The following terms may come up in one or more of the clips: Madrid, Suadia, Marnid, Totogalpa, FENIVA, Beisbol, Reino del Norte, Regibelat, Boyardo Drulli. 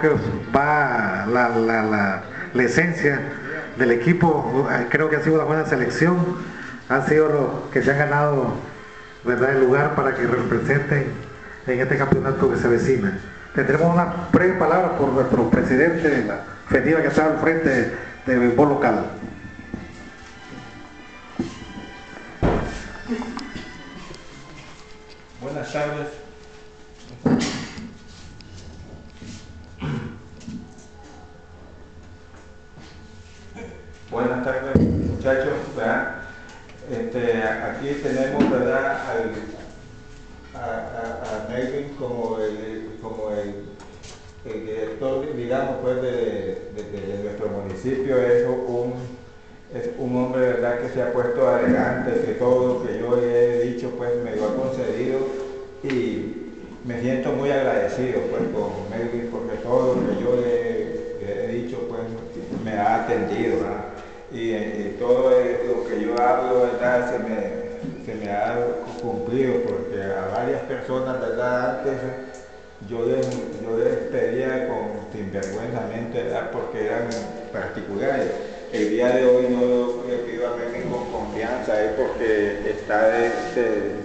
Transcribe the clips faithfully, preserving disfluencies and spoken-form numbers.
Creo que va la, la, la, la esencia del equipo. Creo que ha sido una buena selección, han sido los que se han ganado, ¿verdad?, el lugar para que representen en este campeonato que se avecina. Tendremos unas breves palabras por nuestro presidente de la FENIVA, que está al frente del béisbol local. Buenas tardes. Buenas tardes, muchachos. Este, aquí tenemos, ¿verdad?, al, a, a, a Melvin como el, como el, el director, digamos, pues, de, de, de nuestro municipio. Es un, es un hombre, ¿verdad?, que se ha puesto adelante, que todo lo que yo he dicho, pues, me lo ha concedido, y me siento muy agradecido, pues, con Melvin, porque todo lo que yo he, he dicho, pues, me ha atendido, ¿verdad? Y, y todo lo que yo hablo, ¿verdad?, se me, se me ha cumplido, porque a varias personas, ¿verdad?, antes yo les, yo les pedía con sinvergüenzamente, ¿verdad?, porque eran particulares. El día de hoy no le pido a Melvin con confianza, es porque está, de, de,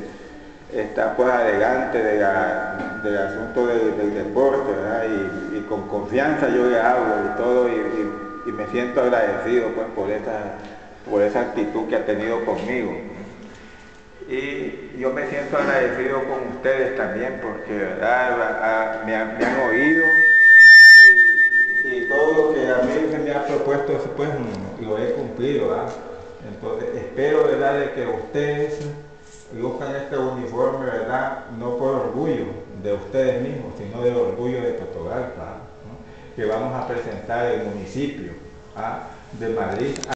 está pues adelante de la, del asunto del, del deporte, ¿verdad? Y, y con confianza yo le hablo y todo, y, y y me siento agradecido, pues, por esa, por esa actitud que ha tenido conmigo. Y yo me siento agradecido con ustedes también, porque, ¿verdad?, A, a, me, han, me han oído, y, y todo lo que a mí se me ha propuesto, pues, lo he cumplido, ¿verdad? Entonces espero, ¿verdad?, de que ustedes luzcan este uniforme, ¿verdad?, no por orgullo de ustedes mismos, sino del orgullo de Totogalpa, que vamos a presentar el municipio, ¿ah?, de Madrid.